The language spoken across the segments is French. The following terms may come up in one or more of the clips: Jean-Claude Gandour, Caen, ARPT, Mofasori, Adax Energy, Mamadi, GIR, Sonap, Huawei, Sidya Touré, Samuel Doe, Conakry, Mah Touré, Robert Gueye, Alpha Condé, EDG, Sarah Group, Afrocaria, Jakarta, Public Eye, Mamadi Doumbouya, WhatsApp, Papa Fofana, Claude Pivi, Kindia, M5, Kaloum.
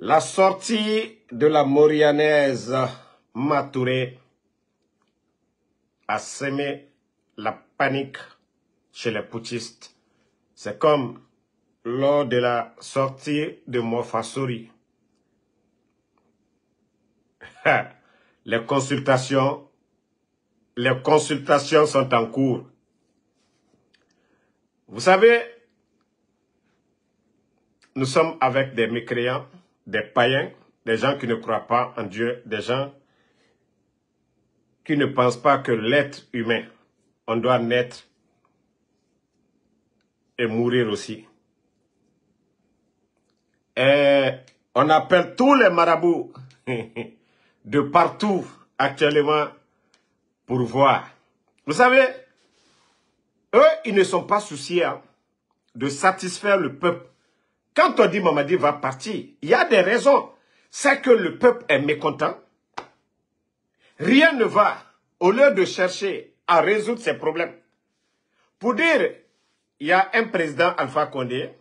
La sortie de la Maurianaise Mah Touré a semé la panique chez les putschistes. C'est comme lors de la sortie de Mofasori. Les consultations sont en cours. Vous savez, nous sommes avec des mécréants, des païens, des gens qui ne croient pas en Dieu, des gens qui ne pensent pas que l'être humain, on doit naître et mourir aussi. Et on appelle tous les marabouts de partout actuellement pour voir. Vous savez, eux, ils ne sont pas souciés de satisfaire le peuple. Quand on dit Mamadi va partir, il y a des raisons. C'est que le peuple est mécontent. Rien ne va au lieu de chercher à résoudre ces problèmes. Pour dire, il y a un président Alpha Condé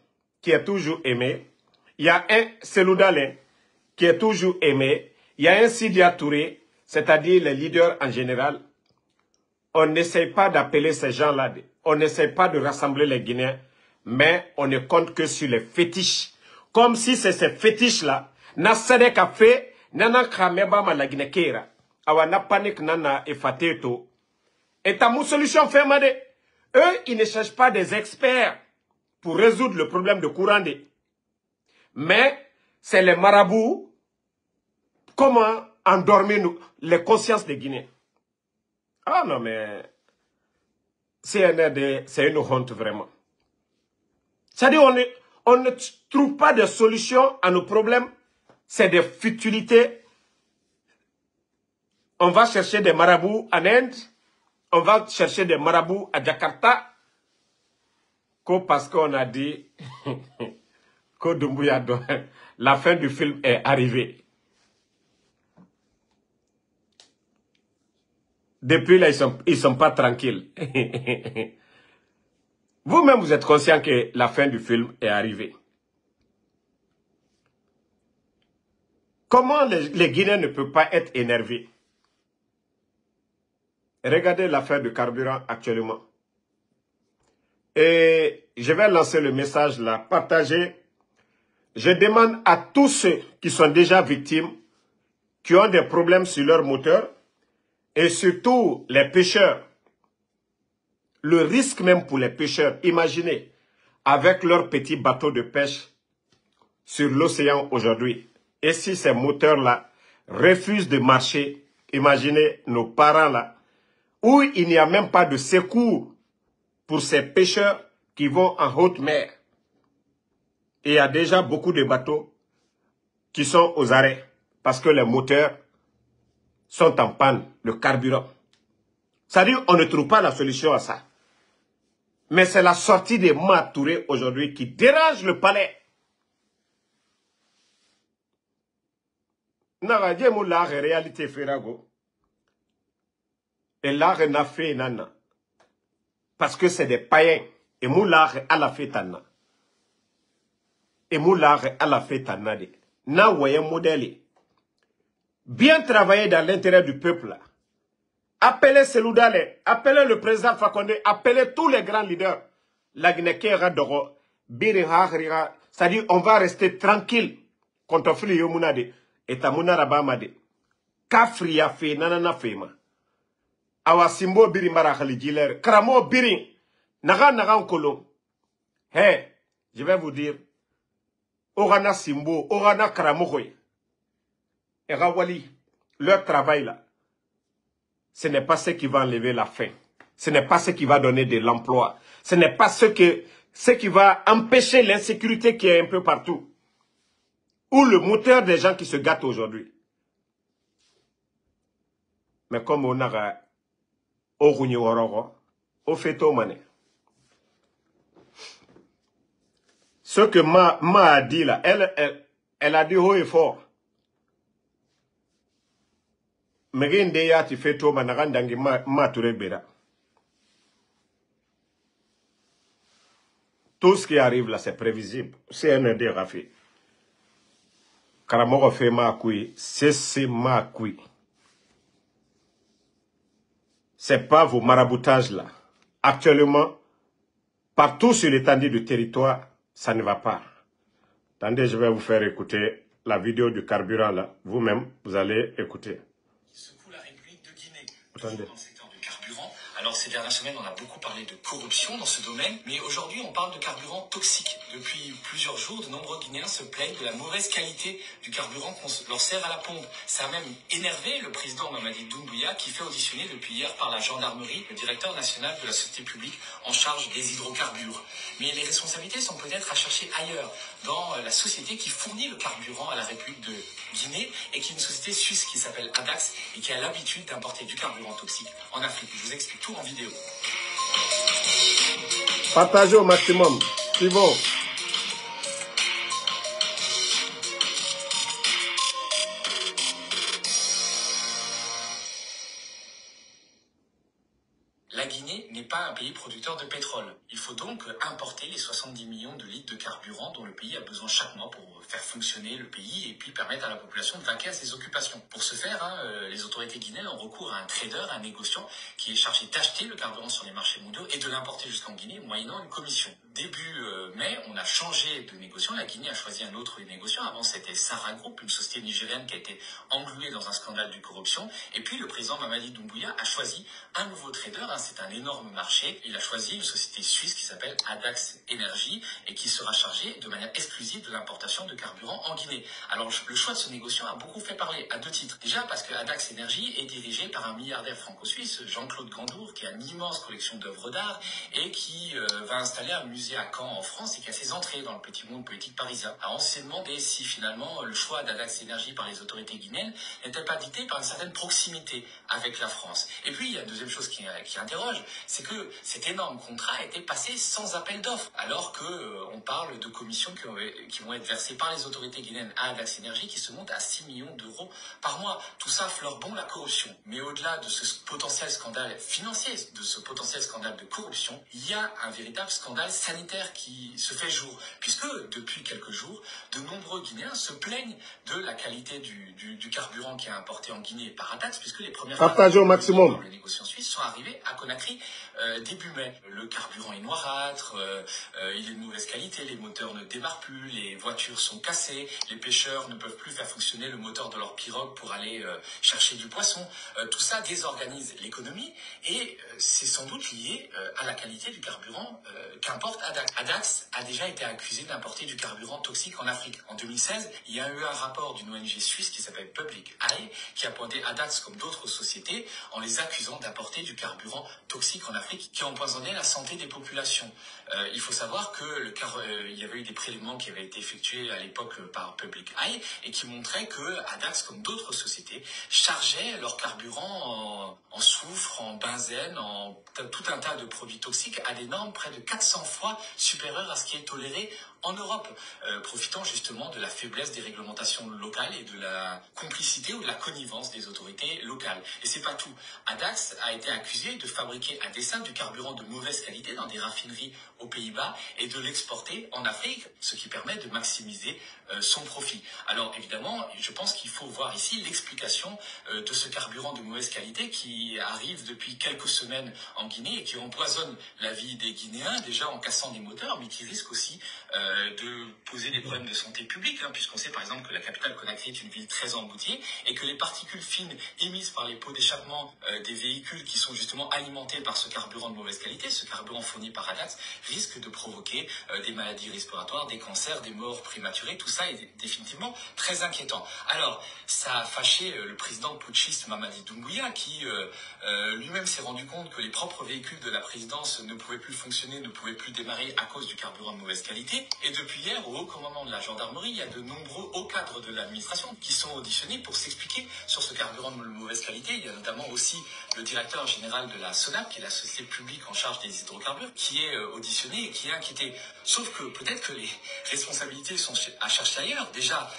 qui est toujours aimé. Il y a un Seloudalin qui est toujours aimé. Il y a un Sidya Touré, c'est-à-dire les leaders en général. On n'essaye pas d'appeler ces gens-là, on n'essaye pas de rassembler les Guinéens, mais on ne compte que sur les fétiches. Comme si c'est ces fétiches-là. Nasadek a fait, nana krameba ma la Guinée-Kéra. Awana panik nana efateto. Et ta mou solution fait made. Eux, ils ne cherchent pas des experts pour résoudre le problème de Kourandé. Mais c'est les marabouts. Comment endormir les consciences des Guinéens? Ah non, mais c'est une honte vraiment. C'est-à-dire on ne trouve pas de solution à nos problèmes. C'est des futilités. On va chercher des marabouts en Inde. On va chercher des marabouts à Jakarta. Que parce qu'on a dit que Doumbouya, la fin du film est arrivée. Depuis là, ils sont pas tranquilles. Vous-même, vous êtes conscient que la fin du film est arrivée. Comment les Guinéens ne peuvent pas être énervés? Regardez l'affaire de carburant actuellement. Et je vais lancer le message là, partager. Je demande à tous ceux qui sont déjà victimes, qui ont des problèmes sur leur moteur, et surtout les pêcheurs, le risque même pour les pêcheurs, imaginez, avec leur petit bateau de pêche sur l'océan aujourd'hui. Et si ces moteurs-là refusent de marcher, imaginez nos parents-là, où il n'y a même pas de secours pour ces pêcheurs qui vont en haute mer. Et il y a déjà beaucoup de bateaux qui sont aux arrêts parce que les moteurs sont en panne, le carburant. C'est-à-dire on ne trouve pas la solution à ça. Mais c'est la sortie de Mah Touré aujourd'hui qui dérange le palais. Réalité Ferago. Et l'art n'a fait nana. Parce que c'est des païens. Et moular à la fête nana. Et moular à la fête nana. Na voyez modèle. Bien travailler dans l'intérêt du peuple. Appelez Seloudalin, appelez le président Alpha Condé, appelez tous les grands leaders. La Guinée-Kéra Doro, Birira, Rira, c'est-à-dire on va rester tranquille. Quand on fait le Yomunade, et Tamouna Rabamade, Kafriya Fe, Nanana Fema, Awasimbo Birimara Khalidiler, Kramo Birin, Naga Naga Nkolo. Hé, je vais vous dire, Orana Simbo, Orana Kramokoy, et Rawali, leur travail là, ce n'est pas ce qui va enlever la faim. Ce n'est pas ce qui va donner de l'emploi. Ce n'est pas ce qui va empêcher l'insécurité qui est un peu partout. Ou le moteur des gens qui se gâtent aujourd'hui. Mais comme on a au fait au mané. Ce que Ma a dit là, elle a dit haut et fort. Tout ce qui arrive là, c'est prévisible. C'est un indé Rafi. Karamoko fait Makui, cessez Makui. C'est pas vos maraboutages là. Actuellement, partout sur l'étendue du territoire, ça ne va pas. Attendez, je vais vous faire écouter la vidéo du carburant là. Vous-même, vous allez écouter. Secoue la République de Guinée. Attendez. Dans le secteur du carburant. Alors ces dernières semaines, on a beaucoup parlé de corruption dans ce domaine, mais aujourd'hui, on parle de carburant toxique. Depuis plusieurs jours, de nombreux Guinéens se plaignent de la mauvaise qualité du carburant qu'on leur sert à la pompe. Ça a même énervé le président Mamadi Doumbouya, qui fait auditionner depuis hier par la gendarmerie le directeur national de la société publique en charge des hydrocarbures. Mais les responsabilités sont peut-être à chercher ailleurs, dans la société qui fournit le carburant à la République de Guinée, et qui est une société suisse qui s'appelle Adax, et qui a l'habitude d'importer du carburant toxique en Afrique. Je vous explique en vidéo. Partagez au maximum. C'est bon. La Guinée n'est pas un pays producteur de pétrole. Il faut donc importer les 70 millions de litres de carburant dont le pays a besoin chaque mois pour faire fonctionner le pays et puis permettre à la population de vaquer à ses occupations. Pour ce faire, les autorités guinéennes ont recours à un trader, un négociant, qui est chargé d'acheter le carburant sur les marchés mondiaux et de l'importer jusqu'en Guinée, moyennant une commission. Début mai, on a changé de négociant. La Guinée a choisi un autre négociant. Avant, c'était Sarah Group, une société nigérienne qui a été engluée dans un scandale de corruption. Et puis, le président Mamadi Doumbouya a choisi un nouveau trader. C'est un énorme marché. Il a choisi une société suisse qui s'appelle Adax Energy et qui sera chargée de manière exclusive de l'importation de carburant en Guinée. Alors le choix de ce négociant a beaucoup fait parler à deux titres. Déjà parce que Adax Energy est dirigé par un milliardaire franco-suisse, Jean-Claude Gandour, qui a une immense collection d'œuvres d'art et qui va installer un musée à Caen en France et qui a ses entrées dans le petit monde politique parisien. Alors on s'est demandé si finalement le choix d'Adax Energy par les autorités guinéennes n'était pas dicté par une certaine proximité avec la France. Et puis il y a une deuxième chose qui interroge, c'est que cet énorme contrat était passé sans appel d'offres, alors que on parle de commissions qui vont être versées par les autorités guinéennes à Adax Energy qui se montent à 6 millions d'euros par mois. Tout ça fleure bon la corruption. Mais au-delà de ce potentiel scandale financier, de ce potentiel scandale de corruption, il y a un véritable scandale sanitaire qui se fait jour, puisque depuis quelques jours, de nombreux Guinéens se plaignent de la qualité du carburant qui est importé en Guinée par Adax, puisque les premières partages au maximum les négociants suisses sont arrivés à Conakry début mai. Le carburant est noirâtre, il est de mauvaise qualité, les moteurs ne démarrent plus, les voitures sont cassées, les pêcheurs ne peuvent plus faire fonctionner le moteur de leur pirogue pour aller chercher du poisson. Tout ça désorganise l'économie et c'est sans doute lié à la qualité du carburant qu'importe Adax. Adax a déjà été accusé d'importer du carburant toxique en Afrique. En 2016, il y a eu un rapport d'une ONG suisse qui s'appelle Public Eye qui a pointé Adax comme d'autres sociétés en les accusant d'importer du carburant toxique en Afrique qui empoisonnait la santé des populations. Il faut savoir que il y avait eu des prélèvements qui avaient été effectués à l'époque par Public Eye et qui montraient que Adax, comme d'autres sociétés, chargeaient leur carburant en soufre, en benzène, en tout un tas de produits toxiques à des normes près de 400 fois supérieures à ce qui est toléré en Europe, profitant justement de la faiblesse des réglementations locales et de la complicité ou de la connivence des autorités locales. Et c'est pas tout. Adax a été accusé de fabriquer à dessein du carburant de mauvaise qualité dans des raffineries aux Pays-Bas et de l'exporter en Afrique, ce qui permet de maximiser son profit. Alors évidemment, je pense qu'il faut voir ici l'explication de ce carburant de mauvaise qualité qui arrive depuis quelques semaines en Guinée et qui empoisonne la vie des Guinéens, déjà en cassant des moteurs, mais qui risque aussi de poser des problèmes de santé publique, hein, puisqu'on sait par exemple que la capitale Conakry est une ville très embouteillée et que les particules fines émises par les pots d'échappement des véhicules qui sont justement alimentés par ce carburant de mauvaise qualité, ce carburant fourni par Adax, risque de provoquer des maladies respiratoires, des cancers, des morts prématurées. Tout ça est définitivement très inquiétant. Alors, ça a fâché le président putschiste Mamadi Doumbouya qui lui-même s'est rendu compte que les propres véhicules de la présidence ne pouvaient plus fonctionner, ne pouvaient plus démarrer à cause du carburant de mauvaise qualité. Et depuis hier, au haut commandement de la gendarmerie, il y a de nombreux hauts cadres de l'administration qui sont auditionnés pour s'expliquer sur ce carburant de mauvaise qualité. Il y a notamment aussi le directeur général de la Sonap, qui est la société publique en charge des hydrocarbures, qui est auditionné et qui est inquiété. Sauf que peut-être que les responsabilités sont à chercher ailleurs, déjà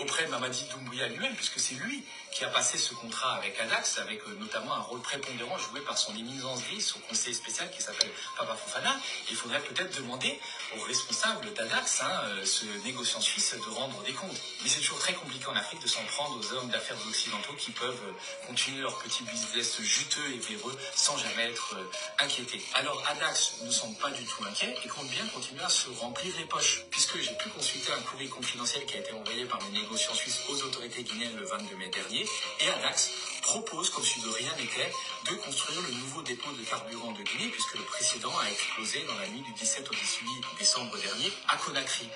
auprès de Mamadi Doumbouya lui-même, puisque c'est lui qui a passé ce contrat avec Adax, avec notamment un rôle prépondérant joué par son éminence grise, son conseiller spécial qui s'appelle Papa Fofana. Il faudrait peut-être demander aux responsables d'Adax, ce négociant suisse, de rendre des comptes. Mais c'est toujours très compliqué en Afrique de s'en prendre aux hommes d'affaires occidentaux qui peuvent continuer leur petit business juteux et véreux sans jamais être inquiétés. Alors Adax ne semble pas du tout inquiet et compte bien continuer à se remplir les poches, puisque j'ai pu consulter un courrier confidentiel qui a été envoyé par les négociants suisses aux autorités guinéennes le 22 mai dernier, et Adax propose, comme si de rien n'était, de construire le nouveau dépôt de carburant de Guinée, puisque le précédent a explosé dans la nuit du 17 au 18 décembre dernier à Conakry.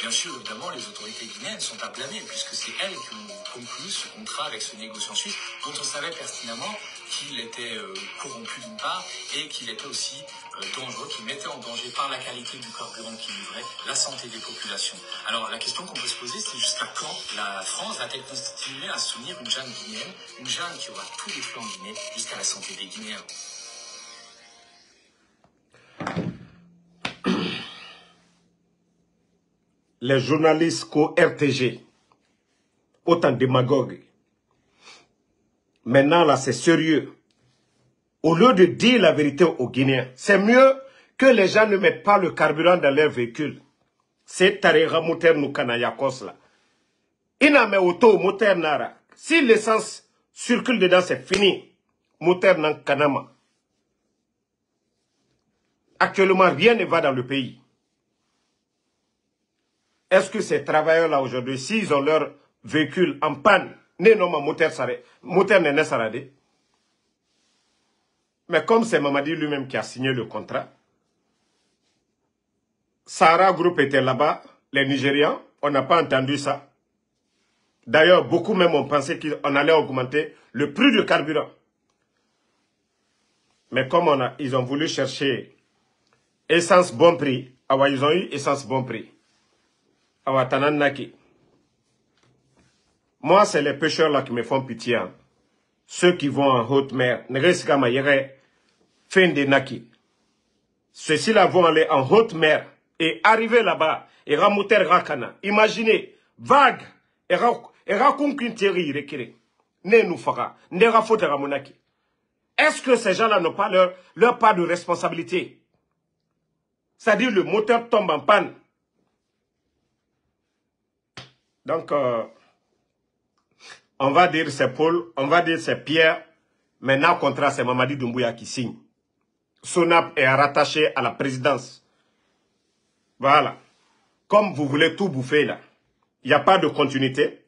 Bien sûr, évidemment, les autorités guinéennes sont à blâmer, puisque c'est elles qui ont conclu ce contrat avec ce négociant suisse, dont on savait pertinemment qu'il était corrompu d'une part, et qu'il était aussi dangereux, qu'il mettait en danger par la qualité du carburant qu'il livrait la santé des populations. Alors la question qu'on peut se poser, c'est jusqu'à quand la France va-t-elle continuer à soutenir une jeune guinéenne, une jeune qui aura tous les flancs en Guinée, jusqu'à la santé des Guinéens? Les journalistes co-RTG, autant démagogues. Maintenant, là, c'est sérieux. Au lieu de dire la vérité aux Guinéens, c'est mieux que les gens ne mettent pas le carburant dans leur véhicule. C'est Tarera Moter Nukanayakos, là. Iname Oto Moter Nara. Si l'essence circule dedans, c'est fini. Moter Nankanama. Actuellement, rien ne va dans le pays. Est-ce que ces travailleurs-là, aujourd'hui, s'ils ont leur véhicule en panne, né non ma moteur n'est saradé. Mais comme c'est Mamadi lui-même qui a signé le contrat, Sarah Group était là-bas, les Nigérians, on n'a pas entendu ça. D'ailleurs, beaucoup même ont pensé qu'on allait augmenter le prix du carburant. Mais comme ils ont voulu chercher essence bon prix, alors ils ont eu essence bon prix. Moi, c'est les pêcheurs là qui me font pitié. Hein. Ceux qui vont en haute mer. Ceux-ci là vont aller en haute mer et arriver là-bas. Et ramouter rakana. Imaginez, vague. Et raconquintieri rekire. Ne nous fera. Ne rafote ramonaki. Est-ce que ces gens-là n'ont pas leur part de responsabilité? C'est-à-dire le moteur tombe en panne. Donc, on va dire c'est Paul, on va dire c'est Pierre. Maintenant, le contrat, c'est Mamadi Doumbouya qui signe. Sonap est rattaché à la présidence. Voilà. Comme vous voulez tout bouffer là, il n'y a pas de continuité.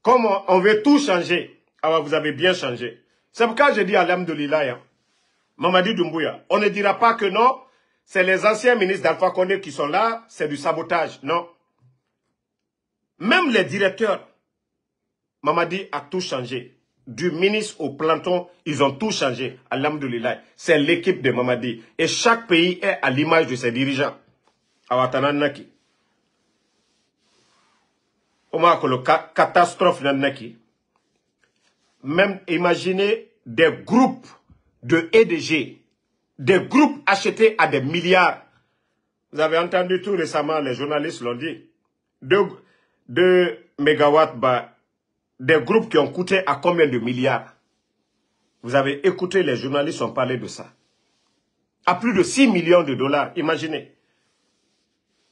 Comme on veut tout changer, alors vous avez bien changé. C'est pourquoi je dis à l'âme de Lila, hein, Mamadi Doumbouya, on ne dira pas que non, c'est les anciens ministres d'Alpha Condé qui sont là, c'est du sabotage. Non. Même les directeurs, Mamadi a tout changé. Du ministre au planton, ils ont tout changé. Alhamdoulilah, c'est l'équipe de Mamadi. Et chaque pays est à l'image de ses dirigeants. Awatananaki. Oma kolo catastrophe nanaki. Même imaginez des groupes de EDG, des groupes achetés à des milliards. Vous avez entendu tout récemment, les journalistes l'ont dit. 2 mégawatts bas, des groupes qui ont coûté à combien de milliards? Vous avez écouté, les journalistes ont parlé de ça. À plus de 6 millions de dollars, imaginez.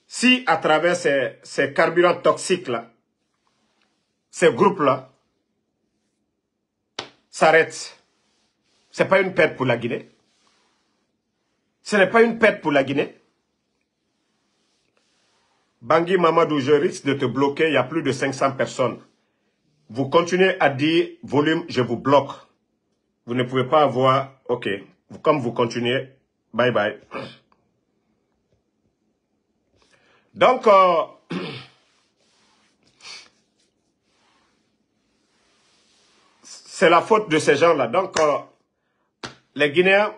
Si à travers ces carburants toxiques-là, ces groupes-là, s'arrêtent, ce n'est pas une perte pour la Guinée. Ce n'est pas une perte pour la Guinée. Bangui Mamadou, je risque de te bloquer, il y a plus de 500 personnes. Vous continuez à dire, volume, je vous bloque. Vous ne pouvez pas avoir, ok, comme vous continuez, bye bye. Donc, c'est la faute de ces gens-là. Donc, les Guinéens,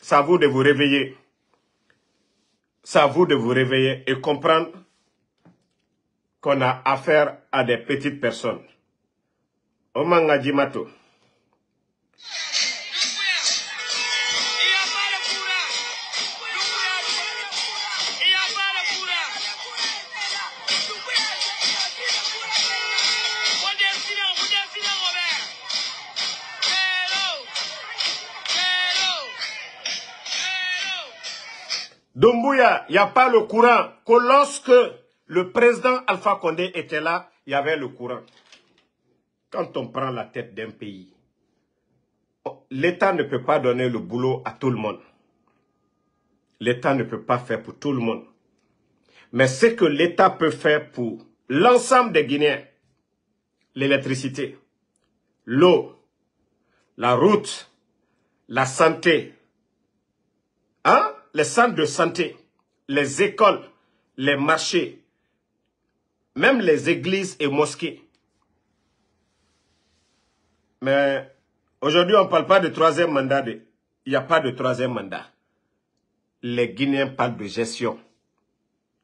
c'est à vous de vous réveiller. C'est à vous de vous réveiller et comprendre qu'on a affaire à des petites personnes. Omanga Jimato. Doumbouya, il n'y a pas le courant. que lorsque le président Alpha Condé était là, il y avait le courant. Quand on prend la tête d'un pays, l'État ne peut pas donner le boulot à tout le monde. L'État ne peut pas faire pour tout le monde. Mais ce que l'État peut faire pour l'ensemble des Guinéens, l'électricité, l'eau, la route, la santé, hein? Les centres de santé, les écoles, les marchés, même les églises et mosquées. Mais aujourd'hui, on ne parle pas de troisième mandat. Il n'y a pas de troisième mandat. Les Guinéens parlent de gestion.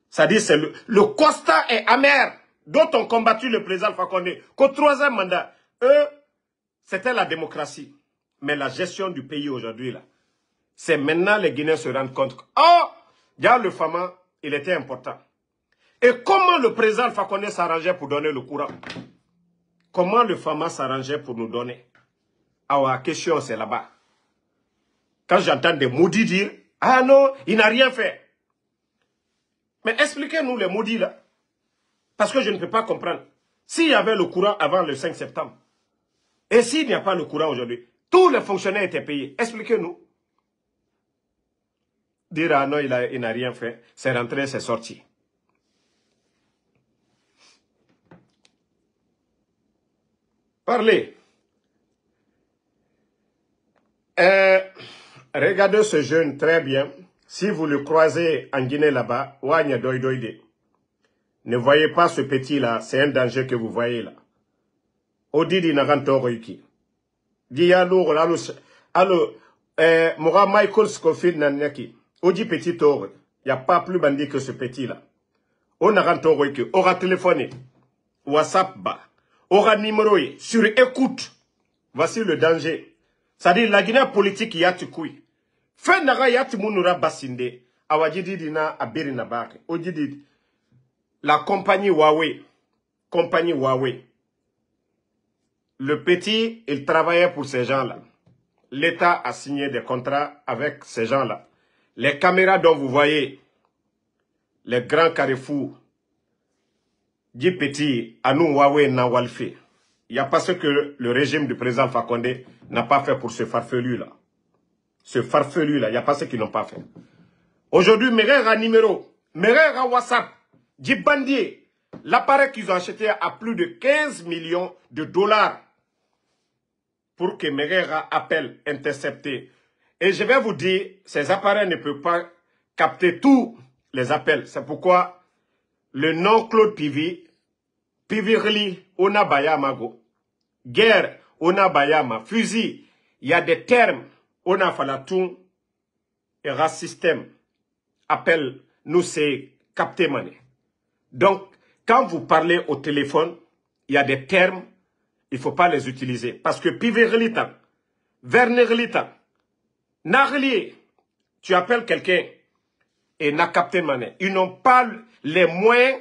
C'est-à-dire que le constat est amer dont ont combattu le président Alpha Condé. Qu'au troisième mandat, eux, c'était la démocratie. Mais la gestion du pays aujourd'hui, là, c'est maintenant les Guinéens se rendent compte. Oh, regarde le Fama, il était important. Et comment le président Alpha Condé s'arrangeait pour donner le courant? Comment le Fama s'arrangeait pour nous donner? Alors, la question, c'est là-bas. Quand j'entends des maudits dire, ah non, il n'a rien fait. Mais expliquez-nous les maudits là. Parce que je ne peux pas comprendre. S'il y avait le courant avant le 5 septembre, et s'il n'y a pas le courant aujourd'hui, tous les fonctionnaires étaient payés. Expliquez-nous. Dire, ah non, il n'a rien fait. C'est rentré, c'est sorti. Parlez. Regardez ce jeune très bien. Si vous le croisez en Guinée là-bas, ne voyez pas ce petit-là. C'est un danger que vous voyez là. Odidi Nagantoruki. Dialour, allo, Moura Michael Scofield Nanyaki. Odi petit Touré. Il n'y a pas plus bandit que ce petit-là. On Nagantoruki. Aura téléphoné. WhatsApp bas. Aura numéroé. Sur écoute. Voici le danger. C'est-à-dire, la Guinée politique, il y a tout couille. Fait n'a rien mounura basinde. Awajidi dina abirina bak. Ojidi. La compagnie Huawei. Compagnie Huawei. Le petit, il travaillait pour ces gens-là. L'État a signé des contrats avec ces gens-là. Les caméras dont vous voyez, les grands carrefours, dit petit, anou Huawei na walfi. Il n'y a pas ce que le régime du président Alpha Condé n'a pas fait pour ce farfelu-là. Ce farfelu-là, il n'y a pas ce qu'ils n'ont pas fait. Aujourd'hui, Merera numéro, Merera WhatsApp, Djibandier, l'appareil qu'ils ont acheté à plus de 15 millions de dollars pour que Merera appelle intercepté. Et je vais vous dire, ces appareils ne peuvent pas capter tous les appels. C'est pourquoi le nom Claude Pivi, Pivirli, Onabayama go. Guerre, Onabayama, fusil, il y a des termes, Onafalatou, et Rassystem, appel, nous c'est capté mané. Donc, quand vous parlez au téléphone, il y a des termes, il ne faut pas les utiliser. Parce que Piverlita, Vernerlita, Narlier, tu appelles quelqu'un et n'a capté mané. Ils n'ont pas les moyens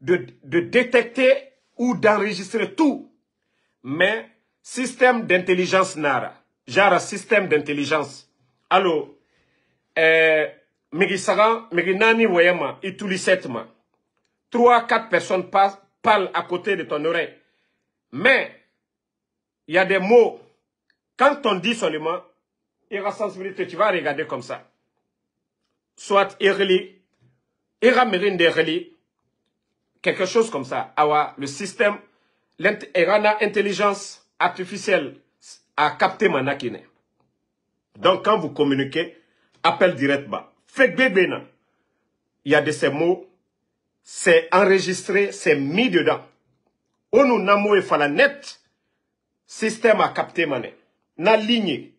de détecter ou d'enregistrer tout. Mais, système d'intelligence Nara. Genre, système d'intelligence. Alors, Migisara, Miginani Wayama, Itulisetma. 3 à 4 personnes parlent à côté de ton oreille. Mais, il y a des mots. Quand on dit seulement, irassensibilité, tu vas regarder comme ça. Soit Irli, Iramirinde Irli, quelque chose comme ça. Awa, le système. L'intelligence artificielle a capté manakine. Donc, quand vous communiquez, appel direct bas. Faites bébé, non. Il y a de ces mots, c'est enregistré, c'est mis dedans. Onu namo et fala net, système a capté mané. Na ligne.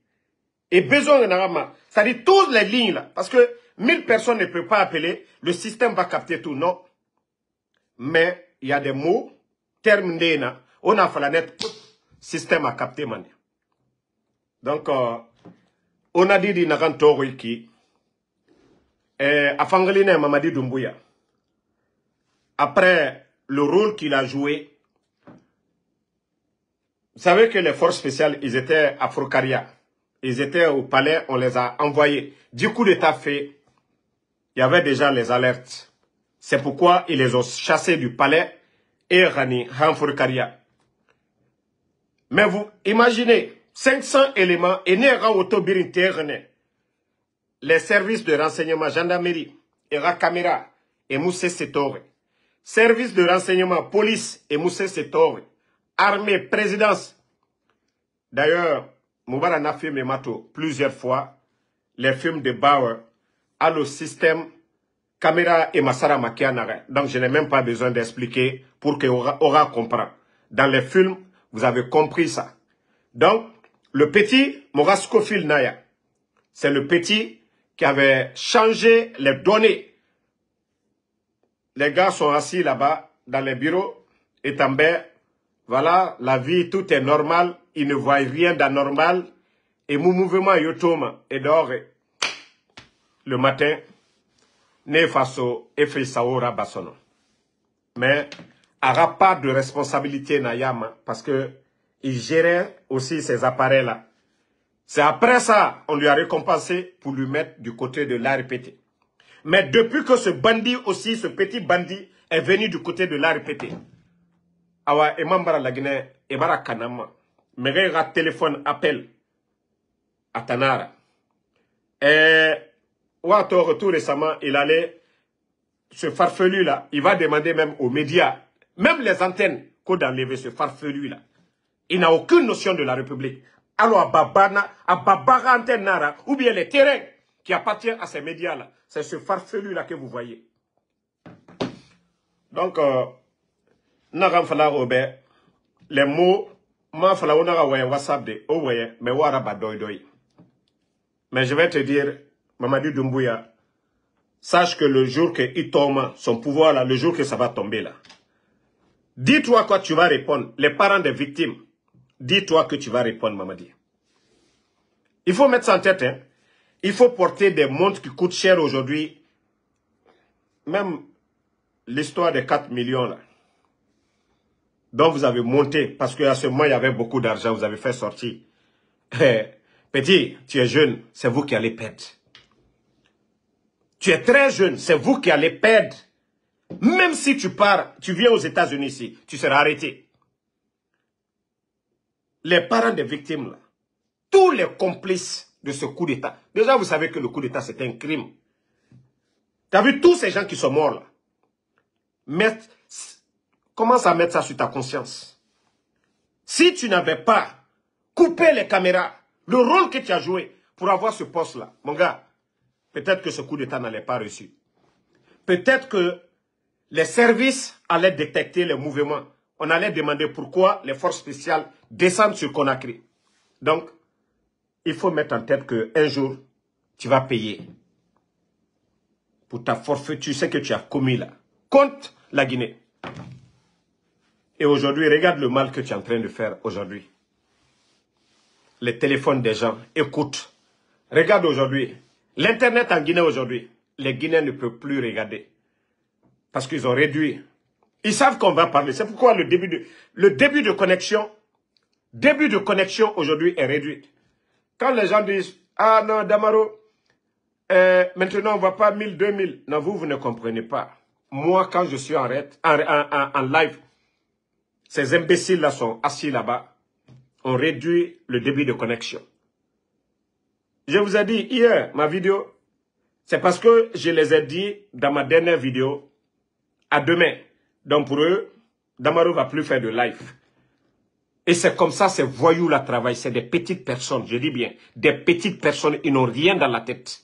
Et besoin de narama. Ça dit toutes les lignes là. Parce que 1000 personnes ne peuvent pas appeler, le système va capter tout, non. Mais, il y a des mots, on a fait la net, système à capter. Donc, on a dit Mamadi Doumbouya. Après le rôle qu'il a joué, vous savez que les forces spéciales, ils étaient à Afrocaria. Ils étaient au palais, on les a envoyés. Du coup d'État fait, il y avait déjà les alertes. C'est pourquoi ils les ont chassés du palais et rani Afrocaria. Mais vous imaginez, 500 éléments et les services de renseignement gendarmerie, Era Camera et Moussé Setore, services de renseignement police et Moussé Setore, armée, présidence. D'ailleurs, Moubara a filmé Mato plusieurs fois les films de Bauer à le système caméra et Massara Makianare. Donc je n'ai même pas besoin d'expliquer pour que Aura comprenne. Dans les films, vous avez compris ça. Donc, le petit Morascofil Naya, c'est le petit qui avait changé les données. Les gars sont assis là-bas dans les bureaux et tambaient. Voilà, la vie, tout est normal. Ils ne voient rien d'anormal. Et mon mouvement Yotoma est dehors. Le matin, ne faso et Fisaora Bassono. Mais il n'y aura pas de responsabilité Nayama parce que il gérait aussi ces appareils-là. C'est après ça on lui a récompensé pour lui mettre du côté de l'ARPT. Mais depuis que ce bandit aussi, ce petit bandit, est venu du côté de l'ARPT, awa emambara lagine ebara kanama megera téléphone appel à Tanara. Et Wato retour récemment, il allait ce farfelu-là, il va demander même aux médias, même les antennes, qu'on d'enlever ce farfelu-là. Il n'a aucune notion de la République. Alors, à Babara Antenara, ou bien les terrains qui appartiennent à ces médias-là, c'est ce farfelu-là que vous voyez. Donc, Naramfala Robert, les mots, Manfala Onara Ouayen Wassab de Ouayen, mais Waraba Doy Doy. Mais je vais te dire, Mamadi Doumbouya, sache que le jour qu'il tombe, son pouvoir-là, le jour que ça va tomber là, dis-toi quoi tu vas répondre. Les parents des victimes, dis-toi que tu vas répondre, Mamadi. Il faut mettre ça en tête. Hein? Il faut porter des montres qui coûtent cher aujourd'hui. Même l'histoire des 4 millions, là, dont vous avez monté, parce qu'à ce moment, il y avait beaucoup d'argent, vous avez fait sortir. Petit, tu es jeune, c'est vous qui allez perdre. Tu es très jeune, c'est vous qui allez perdre. Même si tu pars, tu viens aux États-Unis ici, tu seras arrêté. Les parents des victimes, là, tous les complices de ce coup d'État. Déjà, vous savez que le coup d'État, c'est un crime. Tu as vu tous ces gens qui sont morts, là. Commence à mettre ça sur ta conscience. Si tu n'avais pas coupé les caméras, le rôle que tu as joué pour avoir ce poste-là, mon gars, peut-être que ce coup d'État n'allait pas réussir. Peut-être que les services allaient détecter les mouvements. On allait demander pourquoi les forces spéciales descendent sur Conakry. Donc, il faut mettre en tête qu'un jour, tu vas payer pour ta forfaiture, ce que tu as commis là, contre la Guinée. Et aujourd'hui, regarde le mal que tu es en train de faire aujourd'hui. Les téléphones des gens, écoute. Regarde aujourd'hui, l'Internet en Guinée aujourd'hui, les Guinéens ne peuvent plus regarder. Parce qu'ils ont réduit. Ils savent qu'on va parler. C'est pourquoi le début de connexion aujourd'hui est réduit. Quand les gens disent, ah non, Damaro, maintenant on ne voit pas 1000, 2000. Non, vous ne comprenez pas. Moi, quand je suis en live, ces imbéciles-là sont assis là-bas. On réduit le début de connexion. Je vous ai dit hier, ma vidéo, c'est parce que je les ai dit dans ma dernière vidéo, à demain. Donc pour eux, Damaro ne va plus faire de live. Et c'est comme ça, ces voyous-là travaillent. C'est des petites personnes, je dis bien. Des petites personnes, ils n'ont rien dans la tête.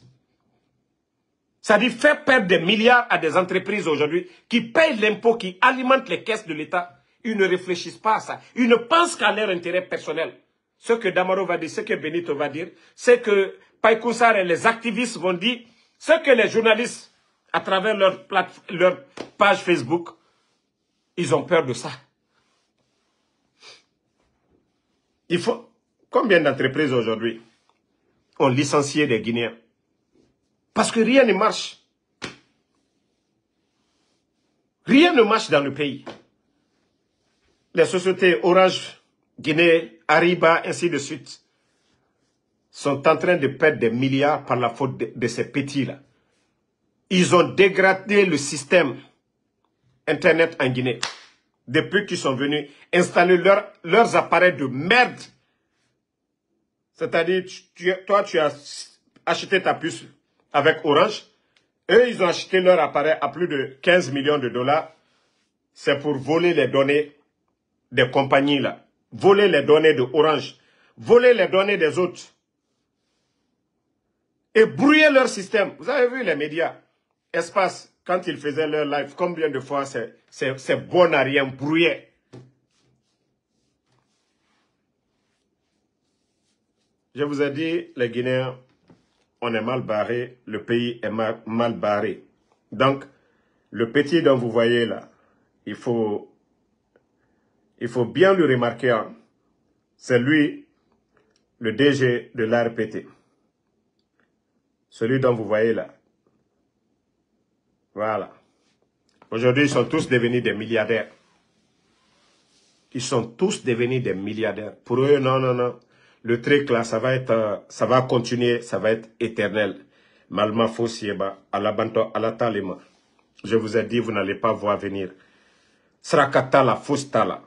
Ça dit faire perdre des milliards à des entreprises aujourd'hui qui payent l'impôt, qui alimentent les caisses de l'État. Ils ne réfléchissent pas à ça. Ils ne pensent qu'à leur intérêt personnel. Ce que Damaro va dire, ce que Benito va dire, ce que Paikoussar et les activistes vont dire, ce que les journalistes, à travers leur page Facebook, ils ont peur de ça. Il faut... Combien d'entreprises aujourd'hui ont licencié des Guinéens? Parce que rien ne marche. Rien ne marche dans le pays. Les sociétés Orange, Guinée, Ariba, ainsi de suite, sont en train de perdre des milliards par la faute de ces petits-là. Ils ont dégradé le système Internet en Guinée. Depuis qu'ils sont venus installer leurs appareils de merde. C'est-à-dire, toi, tu as acheté ta puce avec Orange. Eux, ils ont acheté leur appareil à plus de 15 millions de dollars. C'est pour voler les données des compagnies, là. Voler les données de Orange. Voler les données des autres. Et brouiller leur système. Vous avez vu les médias. Espace, quand ils faisaient leur live, combien de fois ces bons à rien brouillaient. Je vous ai dit, les Guinéens, on est mal barré, le pays est mal barré. Donc, le petit dont vous voyez là, il faut bien lui remarquer, hein, c'est lui, le DG de l'ARPT. Celui dont vous voyez là. Voilà. Aujourd'hui, ils sont tous devenus des milliardaires. Ils sont tous devenus des milliardaires. Pour eux, non, non, non. Le truc là, ça va continuer, ça va être éternel. Malma Fossieba, Alabanto, Alatalema. Je vous ai dit, vous n'allez pas voir venir. Srakatala, Fostala.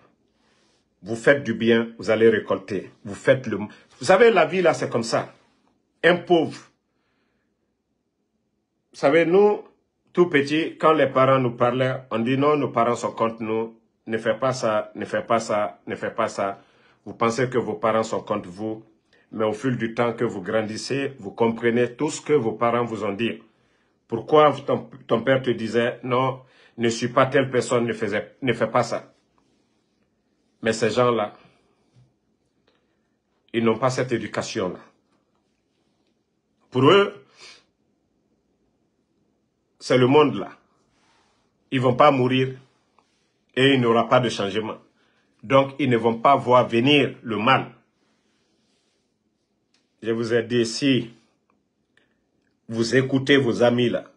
Vous faites du bien, vous allez récolter. Vous faites le... Vous savez, la vie là, c'est comme ça. Un pauvre. Vous savez, nous, tout petits, quand les parents nous parlaient, on dit non, nos parents sont contre nous. Ne fais pas ça, ne fais pas ça, ne fais pas ça. Vous pensez que vos parents sont contre vous, mais au fil du temps que vous grandissez, vous comprenez tout ce que vos parents vous ont dit. Pourquoi ton père te disait, non, ne suis pas telle personne, ne fais pas ça. Mais ces gens-là, ils n'ont pas cette éducation-là. Pour eux, c'est le monde-là. Ils ne vont pas mourir et il n'y aura pas de changement. Donc, ils ne vont pas voir venir le mal. Je vous ai dit, si vous écoutez vos amis là,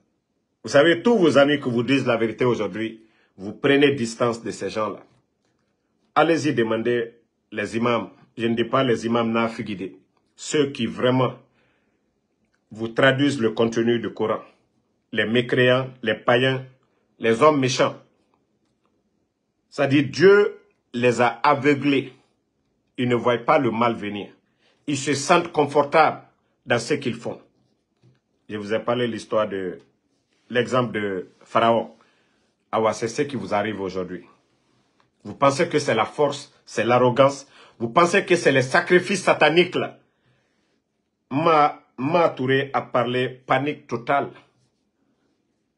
vous savez, tous vos amis qui vous disent la vérité aujourd'hui, vous prenez distance de ces gens-là. Allez-y demander les imams. Je ne dis pas les imams nafiguidés. Ceux qui vraiment vous traduisent le contenu du Coran. Les mécréants, les païens, les hommes méchants. C'est-à-dire Dieu les a aveuglés. Ils ne voient pas le mal venir. Ils se sentent confortables dans ce qu'ils font. Je vous ai parlé de l'histoire de l'exemple de Pharaon. Ah ouais, c'est ce qui vous arrive aujourd'hui. Vous pensez que c'est la force, c'est l'arrogance. Vous pensez que c'est les sacrifices sataniques là. Mah Touré a parlé panique totale.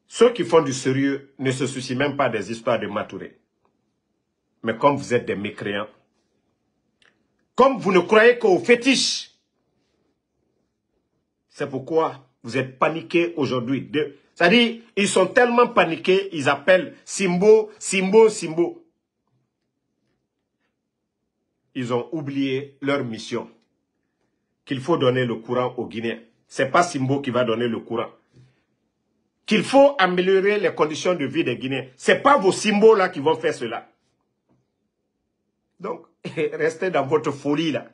Ceux qui font du sérieux ne se soucient même pas des histoires de Mah Touré. Mais comme vous êtes des mécréants, comme vous ne croyez qu'aux fétiches, c'est pourquoi vous êtes paniqués aujourd'hui. C'est-à-dire, ils sont tellement paniqués, ils appellent Simbo, Simbo, Simbo. Ils ont oublié leur mission, qu'il faut donner le courant aux Guinéens. Ce n'est pas Simbo qui va donner le courant. Qu'il faut améliorer les conditions de vie des Guinéens. Ce n'est pas vos Simbo là qui vont faire cela. Donc, restez dans votre folie là.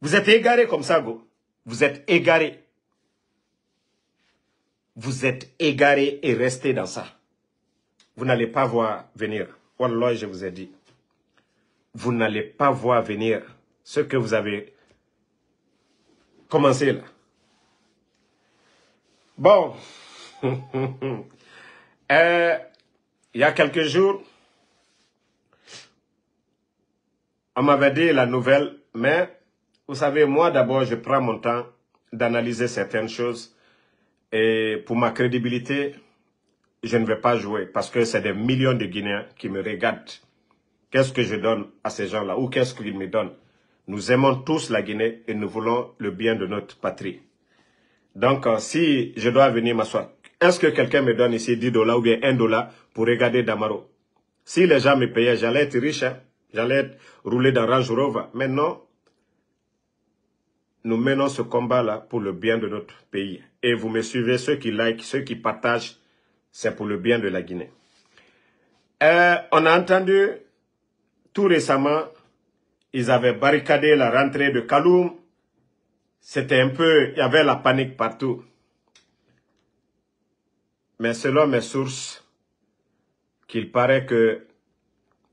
Vous êtes égarés comme ça, go. Vous êtes égarés. Vous êtes égarés et restez dans ça. Vous n'allez pas voir venir. Wallah, je vous ai dit. Vous n'allez pas voir venir ce que vous avez commencé là. Bon. Il y a quelques jours... On m'avait dit la nouvelle, mais vous savez, moi d'abord, je prends mon temps d'analyser certaines choses. Et pour ma crédibilité, je ne vais pas jouer parce que c'est des millions de Guinéens qui me regardent. Qu'est-ce que je donne à ces gens-là ou qu'est-ce qu'ils me donnent? Nous aimons tous la Guinée et nous voulons le bien de notre patrie. Donc, si je dois venir m'asseoir, est-ce que quelqu'un me donne ici 10 dollars ou bien 1 dollar pour regarder Damaro? Si les gens me payaient, j'allais être riche, hein? J'allais rouler dans Range Rover. Maintenant, nous menons ce combat-là pour le bien de notre pays. Et vous me suivez, ceux qui like, ceux qui partagent, c'est pour le bien de la Guinée. On a entendu, tout récemment, ils avaient barricadé la rentrée de Kaloum. C'était un peu, il y avait la panique partout. Mais selon mes sources, qu'il paraît que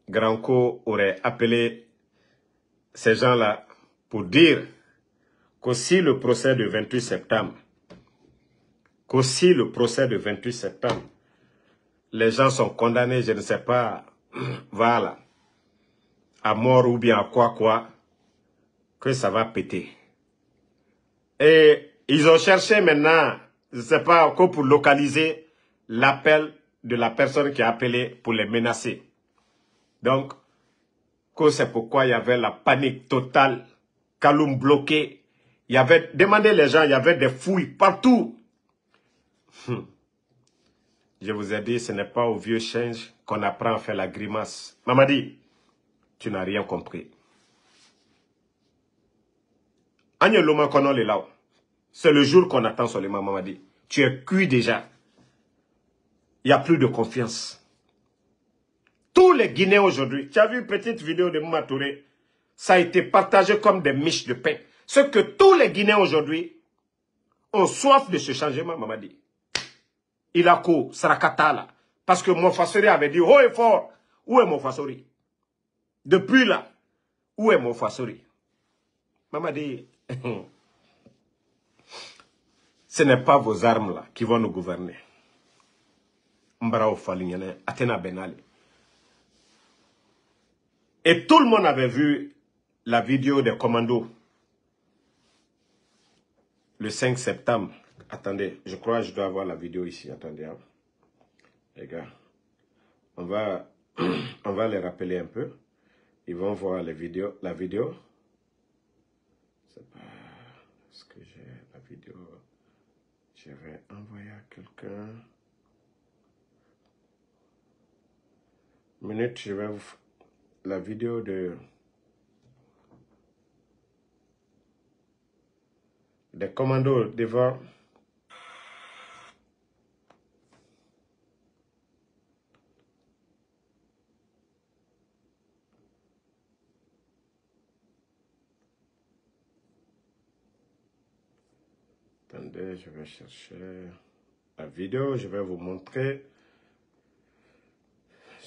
Granco aurait appelé ces gens-là pour dire qu'aussi le procès de 28 septembre, qu'aussi le procès de 28 septembre, les gens sont condamnés, je ne sais pas, voilà, à mort ou bien à quoi, que ça va péter. Et ils ont cherché maintenant, je ne sais pas encore, pour localiser l'appel de la personne qui a appelé pour les menacer. Donc, c'est pourquoi il y avait la panique totale, Kaloum bloqué, il y avait, demandez les gens, il y avait des fouilles partout. Je vous ai dit, ce n'est pas au vieux change qu'on apprend à faire la grimace. Mamadi, tu n'as rien compris. C'est le jour qu'on attend seulement, Mamadi. Tu es cuit déjà. Il n'y a plus de confiance. Tous les Guinéens aujourd'hui, tu as vu une petite vidéo de Mah Touré, ça a été partagé comme des miches de pain. Ce que tous les Guinéens aujourd'hui ont soif de ce changement, Mamadi. Il a couru, Sarakata là. Parce que Mofasori avait dit, haut et fort, où est Mofasori? Depuis là, où est Mofasori? Mamadi, ce n'est pas vos armes là qui vont nous gouverner. Mbarao Falignane, Athéna Benali. Et tout le monde avait vu la vidéo des commandos. Le 5 septembre. Attendez, je crois que je dois avoir la vidéo ici. Attendez, hein. Les gars. On va les rappeler un peu. Ils vont voir les vidéos, la vidéo. Je ne sais pas ce que j'ai. La vidéo. Je vais envoyer à quelqu'un. Minute, je vais vous... La vidéo de... Des commandos devant... Attendez, je vais chercher la vidéo, je vais vous montrer.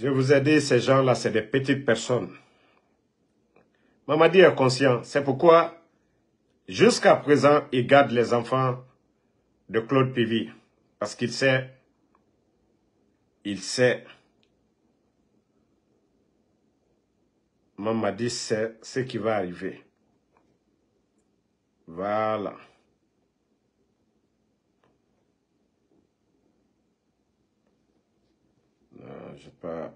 Je vous ai dit, ces gens-là, c'est des petites personnes. Mamadi est conscient. C'est pourquoi, jusqu'à présent, il garde les enfants de Claude Pivi. Parce qu'il sait, Mamadi sait ce qui va arriver. Voilà. Je sais pas.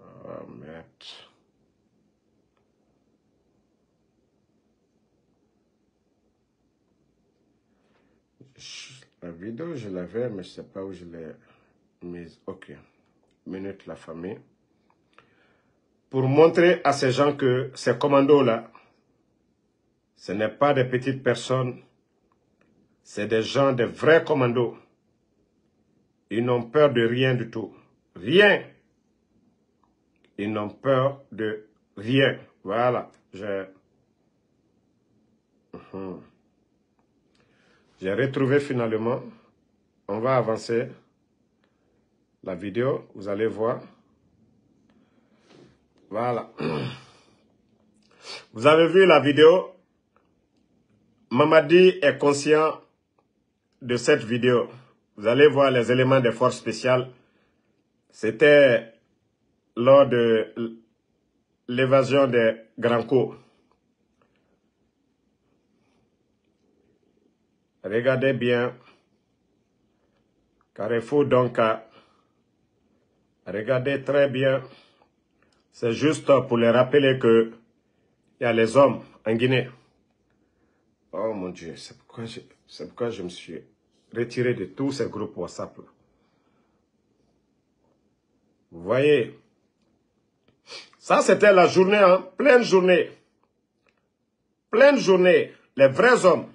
Ah, merde. La vidéo, je l'avais, mais je sais pas où je l'ai mise. Ok. Minute, la famille. Pour montrer à ces gens que ces commandos-là, ce n'est pas des petites personnes. C'est des gens, des vrais commandos. Ils n'ont peur de rien du tout. Rien. Ils n'ont peur de rien. Voilà. J'ai retrouvé finalement. On va avancer la vidéo. Vous allez voir. Voilà. Vous avez vu la vidéo. Mamadi est conscient de cette vidéo. Vous allez voir les éléments des forces spéciales. C'était lors de l'évasion des Granco. Regardez bien. Carrefour donc. Regardez très bien. C'est juste pour les rappeler que il y a les hommes en Guinée. Oh mon Dieu, c'est pourquoi je me suis retiré de tous ces groupes WhatsApp là. Vous voyez, ça c'était la journée, hein? Pleine journée. Pleine journée, les vrais hommes.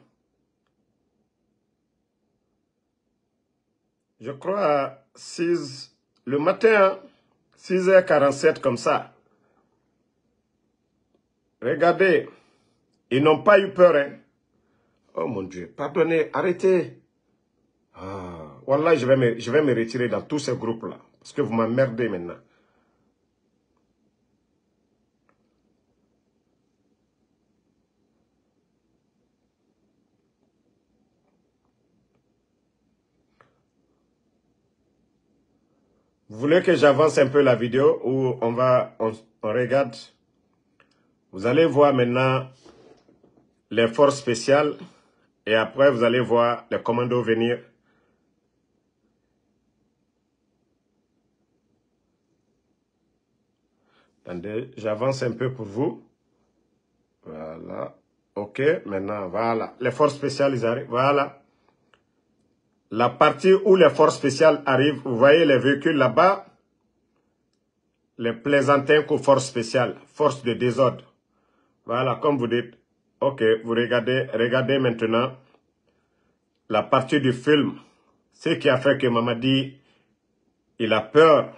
Je crois à 6 le matin, hein? 6h47 comme ça. Regardez, Ils n'ont pas eu peur, hein. Oh mon Dieu, pardonnez, arrêtez. Ah, voilà, je vais me retirer dans tous ces groupes-là. Parce que vous m'emmerdez maintenant. Vous voulez que j'avance un peu la vidéo ou on regarde? Vous allez voir maintenant les forces spéciales et après vous allez voir les commandos venir. Attendez, j'avance un peu pour vous. Voilà. Ok, maintenant, voilà. Les forces spéciales, ils arrivent. Voilà. La partie où les forces spéciales arrivent, vous voyez les véhicules là-bas. Les plaisantins qu'aux forces spéciales, forces de désordre. Voilà, comme vous dites. Ok, vous regardez maintenant la partie du film. Ce qui a fait que Mamadi, il a peur.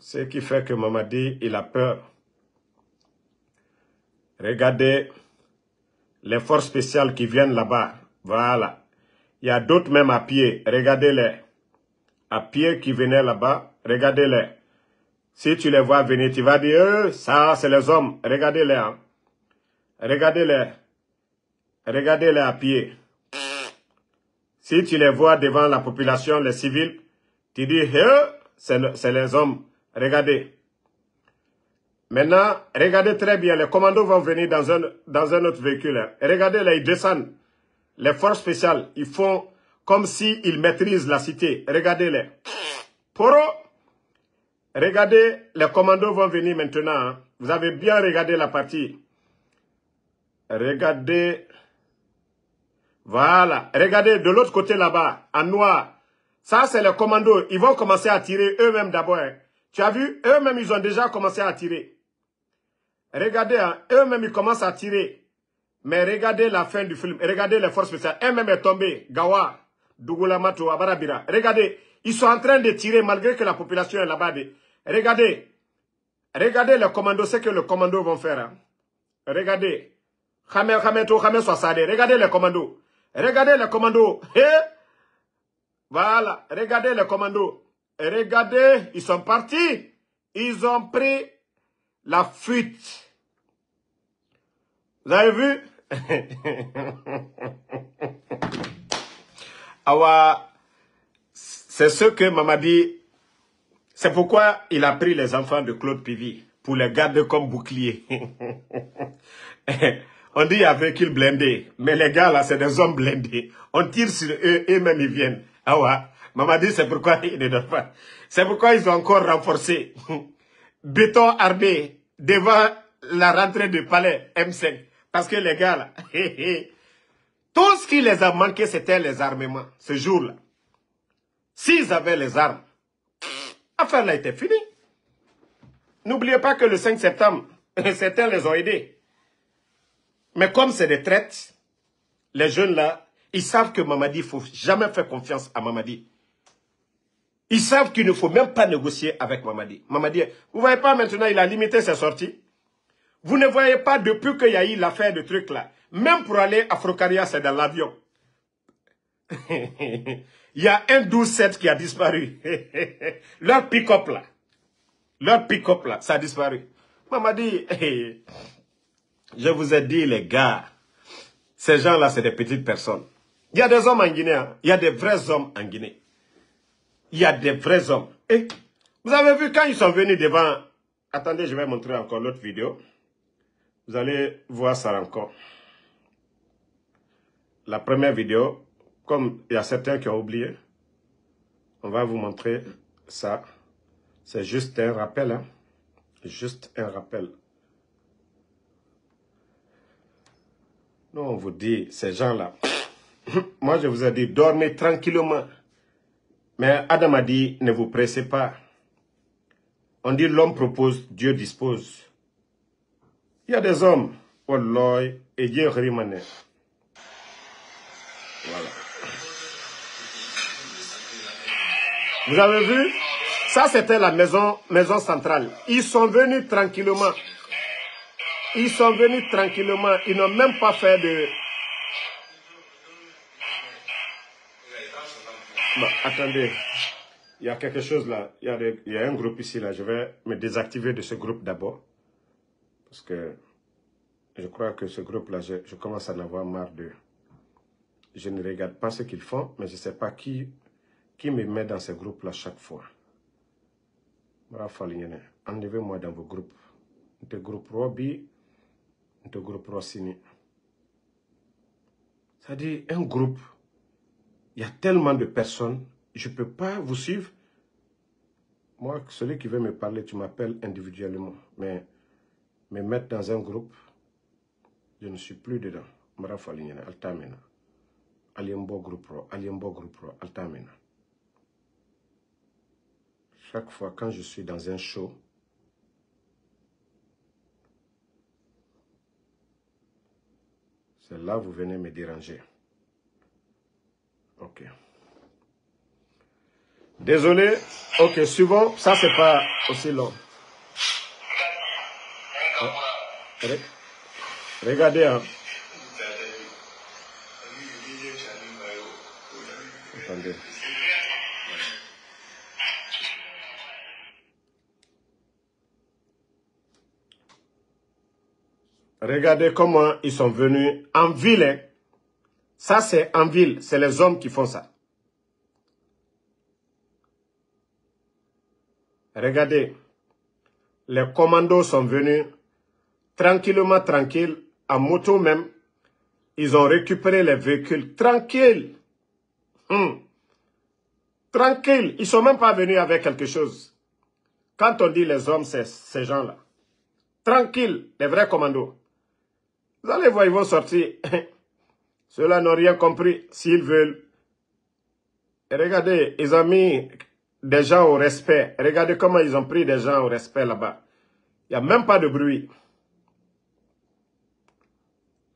Ce qui fait que Mamadi, il a peur. Regardez les forces spéciales qui viennent là-bas. Voilà. Il y a d'autres même à pied. Regardez-les. À pied qui venaient là-bas. Regardez-les. Si tu les vois venir, tu vas dire, ça, c'est les hommes. Regardez-les. Hein. Regardez-les. Regardez-les à pied. Si tu les vois devant la population, les civils, tu dis, c'est les hommes. Regardez. Maintenant, regardez très bien. Les commandos vont venir dans un autre véhicule. Regardez, là, ils descendent. Les forces spéciales, ils font comme s'ils maîtrisent la cité. Regardez-les. Poro. Regardez, les commandos vont venir maintenant. Vous avez bien regardé la partie. Regardez. Voilà. Regardez de l'autre côté là-bas, en noir. Ça, c'est les commandos. Ils vont commencer à tirer eux-mêmes d'abord. Tu as vu, eux-mêmes, ils ont déjà commencé à tirer. Regardez, hein, eux-mêmes, ils commencent à tirer. Mais regardez la fin du film. Regardez les forces spéciales. Eux-mêmes est tombé. Gawa, Dougoulamato, Abarabira. Regardez, ils sont en train de tirer malgré que la population est là-bas. Regardez. Regardez les commandos, ce que les commandos vont faire. Hein. Regardez. Regardez les commandos. Regardez les commandos. Voilà. Regardez les commandos. Et regardez, ils sont partis. Ils ont pris la fuite. Vous avez vu? C'est ce que Mamadi... C'est pourquoi il a pris les enfants de Claude Pivi pour les garder comme boucliers. On dit avec qu'ils blindés. Mais les gars là, c'est des hommes blindés. On tire sur eux et même ils viennent. Mamadi, c'est pourquoi ils ne donnent pas. C'est pourquoi ils ont encore renforcé. Béton armé devant la rentrée du palais M5. Parce que les gars, là, tout ce qui les a manqué, c'était les armements, ce jour-là. S'ils avaient les armes, l'affaire-là était finie. N'oubliez pas que le 5 septembre, certains les ont aidés. Mais comme c'est des traites, les jeunes-là, ils savent que Mamadi, il ne faut jamais faire confiance à Mamadi. Ils savent qu'il ne faut même pas négocier avec Mamadi. Mamadi, vous ne voyez pas maintenant, il a limité ses sorties. Vous ne voyez pas depuis qu'il y a eu l'affaire de truc là. Même pour aller à Afrocaria, c'est dans l'avion. Il y a un 12-7 qui a disparu. Leur pick-up là. Leur pick-up là, ça a disparu. Mamadi, je vous ai dit les gars, ces gens-là, c'est des petites personnes. Il y a des hommes en Guinée. Hein? Il y a des vrais hommes en Guinée. Il y a des vrais hommes. Et vous avez vu quand ils sont venus devant... Attendez, je vais montrer encore l'autre vidéo. Vous allez voir ça encore. La première vidéo, comme il y a certains qui ont oublié, on va vous montrer ça. C'est juste un rappel. Hein? Juste un rappel. Non, on vous dit, ces gens-là... Moi, je vous ai dit, dormez tranquillement. Mais Adam a dit, ne vous pressez pas. On dit, l'homme propose, Dieu dispose. Il y a des hommes, wallah, et Dieu rimane. Voilà. Vous avez vu? Ça, c'était la maison centrale. Ils sont venus tranquillement. Ils sont venus tranquillement. Ils n'ont même pas fait de... Bah, attendez, il y a quelque chose là. Il y a un groupe ici là. Je vais me désactiver de ce groupe d'abord. Parce que je crois que ce groupe là, je commence à en avoir marre de... Je ne regarde pas ce qu'ils font, mais je ne sais pas qui me met dans ce groupe là chaque fois. Enlevez-moi dans vos groupes. De groupe Robi, de groupe Rossini. C'est-à-dire, un groupe, il y a tellement de personnes, je ne peux pas vous suivre. Moi, celui qui veut me parler, tu m'appelles individuellement. Mais me mettre dans un groupe, je ne suis plus dedans. Marafalignana, Altamena. Aliembo groupe Ro, Aliembo groupe Ro, Altamena. Chaque fois, quand je suis dans un show, c'est là vous venez me déranger. Ok. Désolé. Ok, suivant. Ça, c'est pas aussi long. Oh. Regardez. Hein. Attendez. Regardez comment ils sont venus en ville. Ça, c'est en ville. C'est les hommes qui font ça. Regardez. Les commandos sont venus tranquillement, tranquille, en moto même. Ils ont récupéré les véhicules. Tranquille. Tranquille. Ils ne sont même pas venus avec quelque chose. Quand on dit les hommes, c'est ces gens-là. Tranquille, les vrais commandos. Vous allez voir, ils vont sortir. Ceux-là n'ont rien compris s'ils veulent. Et regardez, ils ont mis des gens au respect. Et regardez comment ils ont pris des gens au respect là-bas. Il n'y a même pas de bruit.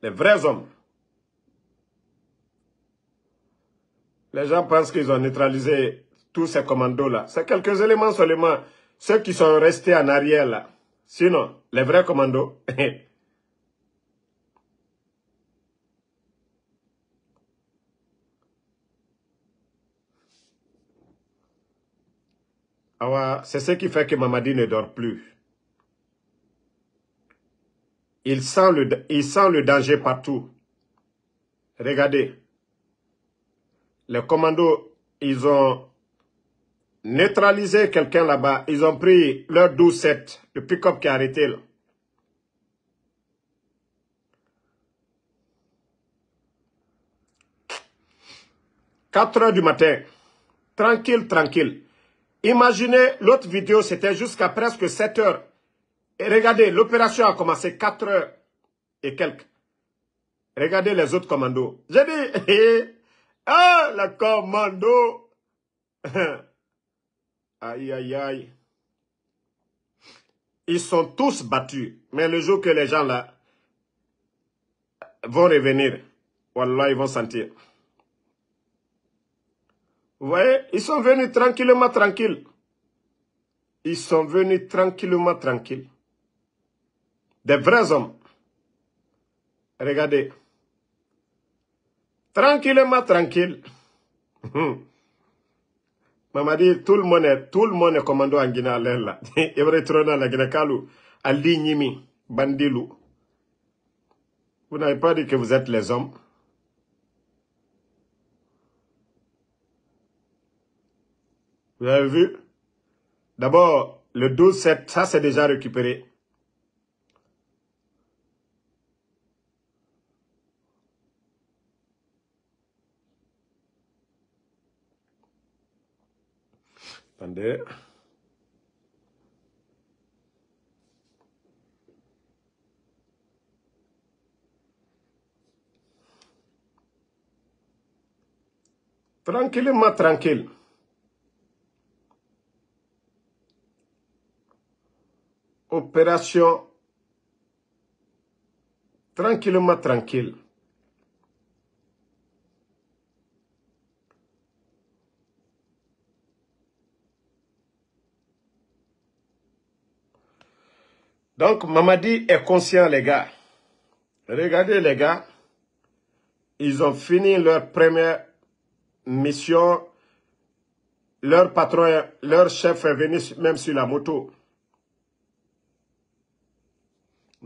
Les vrais hommes. Les gens pensent qu'ils ont neutralisé tous ces commandos-là. C'est quelques éléments seulement. Ceux qui sont restés en arrière là. Sinon, les vrais commandos... C'est ce qui fait que Mamadi ne dort plus. Il sent le danger partout. Regardez. Les commandos, ils ont neutralisé quelqu'un là-bas. Ils ont pris leur 12-7, le pick-up qui a arrêté là. « 4 heures du matin, tranquille, tranquille. » Imaginez, l'autre vidéo, c'était jusqu'à presque 7 heures. Et regardez, l'opération a commencé 4 heures et quelques. Regardez les autres commandos. J'ai dit, ah, la commando. Aïe, aïe, aïe. Ils sont tous battus. Mais le jour que les gens là vont revenir, wallah, ils vont sentir. Vous voyez, ils sont venus tranquillement, tranquille. Ils sont venus tranquillement, tranquille. Des vrais hommes. Regardez. Tranquillement, tranquille. Mamadi, tout le monde est commando en Guinée à l'air là. Il va retourner à la Guinée Kalou, à l'Ignimi, Bandilou. Vous n'avez pas dit que vous êtes les hommes. Vous avez vu? D'abord, le 12-7, ça c'est déjà récupéré. Attendez. Tranquillement, tranquille. Opération tranquillement tranquille. Donc, Mamadi est conscient, les gars. Regardez, les gars. Ils ont fini leur première mission. Leur patron, leur chef est venu même sur la moto.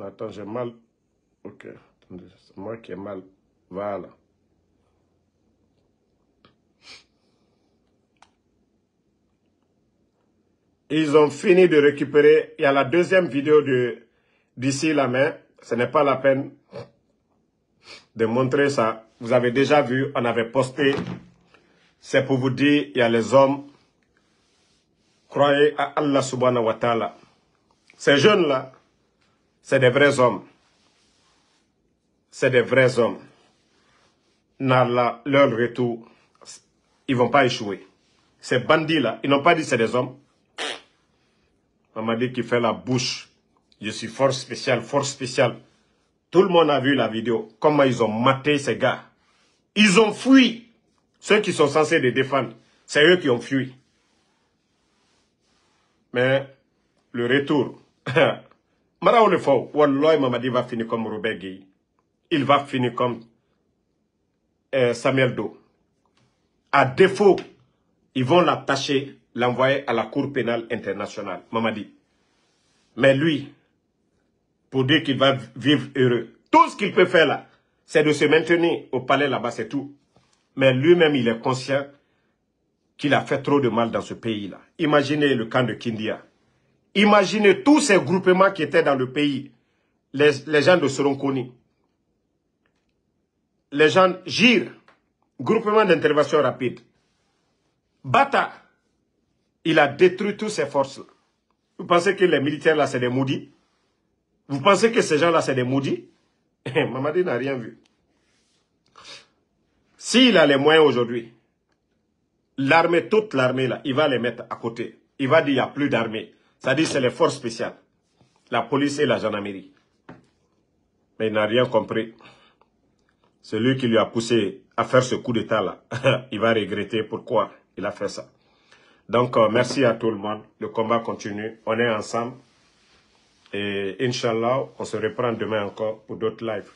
Attends, j'ai mal. Ok, attendez, c'est moi qui ai mal. Voilà. Ils ont fini de récupérer. Il y a la deuxième vidéo d'ici la main. Ce n'est pas la peine de montrer ça. Vous avez déjà vu, on avait posté. C'est pour vous dire, il y a les hommes. Croyez à Allah subhanahu wa ta'ala. Ces jeunes-là, c'est des vrais hommes. C'est des vrais hommes. Nala, leur retour, ils ne vont pas échouer. Ces bandits-là, ils n'ont pas dit c'est des hommes. Mamadi qui fait la bouche. Je suis force spéciale, force spéciale. Tout le monde a vu la vidéo. Comment ils ont maté ces gars. Ils ont fui. Ceux qui sont censés les défendre, c'est eux qui ont fui. Mais le retour. Maraou le faux. Wallahi, Mamadi va finir comme Robert Gueye. Il va finir comme Samuel Doe. À défaut, ils vont l'attacher, l'envoyer à la Cour pénale internationale, Mamadi. Mais lui, pour dire qu'il va vivre heureux, tout ce qu'il peut faire là, c'est de se maintenir au palais là-bas, c'est tout. Mais lui-même, il est conscient qu'il a fait trop de mal dans ce pays-là. Imaginez le camp de Kindia. Imaginez tous ces groupements qui étaient dans le pays. Les gens de Soronconi. Les gens GIR, groupement d'intervention rapide. Bata, il a détruit toutes ces forces-là. Vous pensez que les militaires-là, c'est des maudits? Vous pensez que ces gens-là, c'est des maudits? Mamadi n'a rien vu. S'il a les moyens aujourd'hui, l'armée, toute l'armée, là, il va les mettre à côté. Il va dire qu'il n'y a plus d'armée. C'est-à-dire c'est les forces spéciales, la police et la gendarmerie. Mais il n'a rien compris. Celui qui lui a poussé à faire ce coup d'état-là, il va regretter pourquoi il a fait ça. Donc, merci à tout le monde. Le combat continue. On est ensemble. Et Inch'Allah, on se reprend demain encore pour d'autres lives.